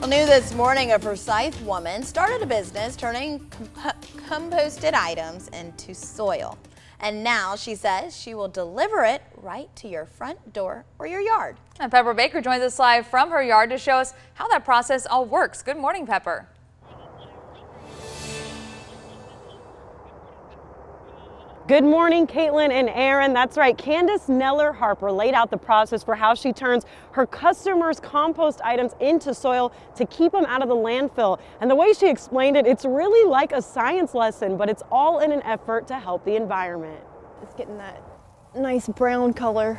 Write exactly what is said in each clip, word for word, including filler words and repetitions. Well, new this morning, a Forsyth woman started a business turning comp composted items into soil. And now she says she will deliver it right to your front door or your yard. And Pepper Baker joins us live from her yard to show us how that process all works. Good morning, Pepper. Good morning, Caitlin and Aaron. That's right, Candace Neller-Harper laid out the process for how she turns her customers' compost items into soil to keep them out of the landfill. And the way she explained it, it's really like a science lesson, but it's all in an effort to help the environment. It's getting that nice brown color.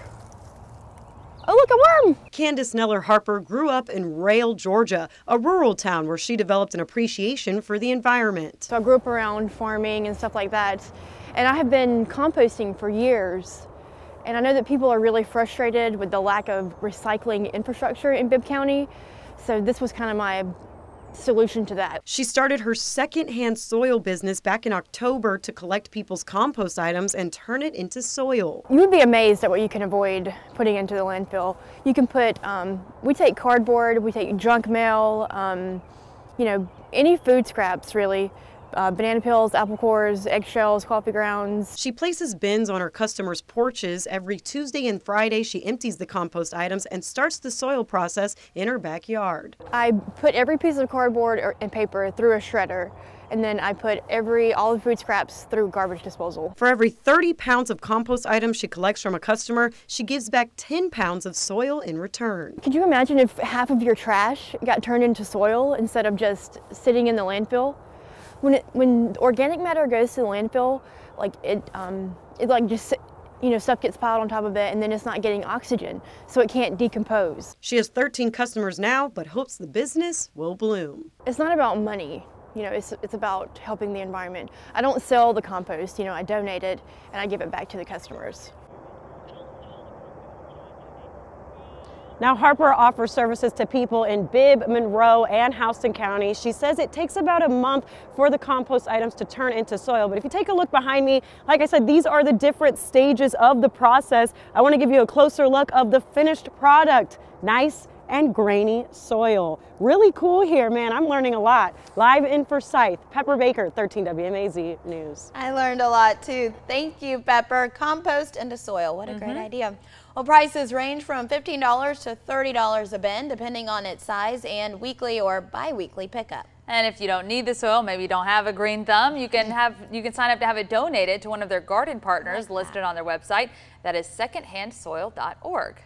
Oh, look, a worm! Candace Neller-Harper grew up in Rail, Georgia, a rural town where she developed an appreciation for the environment. So I grew up around farming and stuff like that, and I have been composting for years. And I know that people are really frustrated with the lack of recycling infrastructure in Bibb County, so this was kind of my solution to that. She started her secondhand soil business back in October to collect people's compost items and turn it into soil. You would be amazed at what you can avoid putting into the landfill. You can put, um, we take cardboard, we take junk mail, um, you know, any food scraps really. Uh, banana peels, apple cores, eggshells, coffee grounds. She places bins on her customers' porches. Every Tuesday and Friday, she empties the compost items and starts the soil process in her backyard. I put every piece of cardboard or, and paper through a shredder, and then I put every all the food scraps through garbage disposal. For every thirty pounds of compost items she collects from a customer, she gives back ten pounds of soil in return. Could you imagine if half of your trash got turned into soil instead of just sitting in the landfill? When, it, when organic matter goes to the landfill, like it, um, it like just, you know, stuff gets piled on top of it and then it's not getting oxygen, so it can't decompose. She has thirteen customers now, but hopes the business will bloom. It's not about money, you know, it's, it's about helping the environment. I don't sell the compost, you know, I donate it and I give it back to the customers. Now, Harper offers services to people in Bibb, Monroe, and Houston County. She says it takes about a month for the compost items to turn into soil. But if you take a look behind me, like I said, these are the different stages of the process. I want to give you a closer look of the finished product. Nice and grainy soil. Really cool here, man. I'm learning a lot. Live in Forsyth, Pepper Baker, thirteen W M A Z News. I learned a lot too. Thank you, Pepper. Compost into soil. What a mm-hmm. great idea. Well, prices range from fifteen dollars to thirty dollars a bin, depending on its size and weekly or bi-weekly pickup. And if you don't need the soil, maybe you don't have a green thumb, you can have you can sign up to have it donated to one of their garden partners listed on their website. That is secondhand soil dot org.